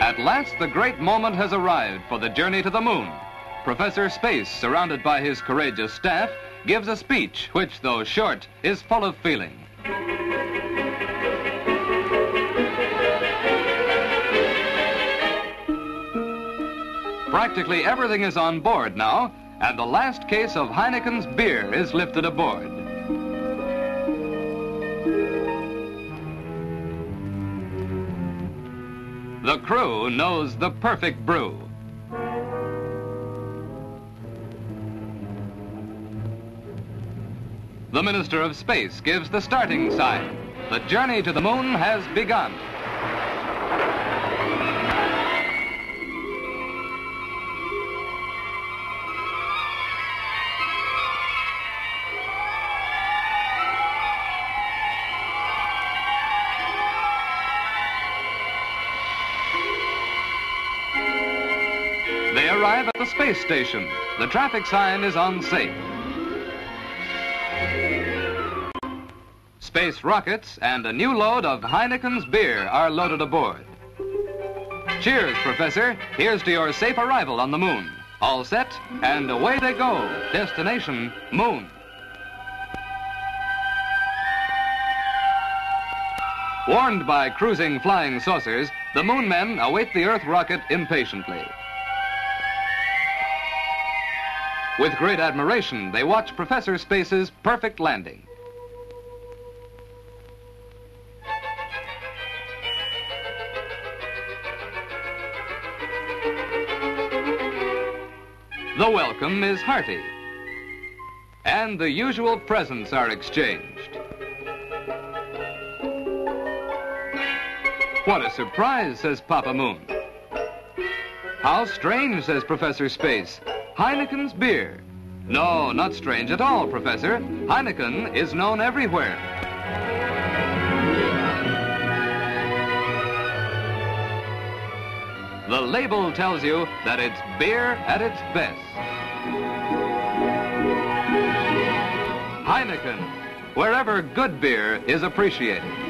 At last, the great moment has arrived for the journey to the moon. Professor Space, surrounded by his courageous staff, gives a speech which, though short, is full of feeling. Practically everything is on board now, and the last case of Heineken's beer is lifted aboard. The crew knows the perfect brew. The Minister of Space gives the starting sign. The journey to the moon has begun. They arrive at the space station. The traffic sign is on safe. Space rockets and a new load of Heineken's beer are loaded aboard. Cheers, Professor. Here's to your safe arrival on the moon. All set, and away they go. Destination, moon. Warned by cruising flying saucers, the moon men await the Earth rocket impatiently. With great admiration, they watch Professor Space's perfect landing. The welcome is hearty, and the usual presents are exchanged. What a surprise, says Papa Moon. How strange, says Professor Space. Heineken's beer. No, not strange at all, Professor. Heineken is known everywhere. The label tells you that it's beer at its best. Heineken, wherever good beer is appreciated.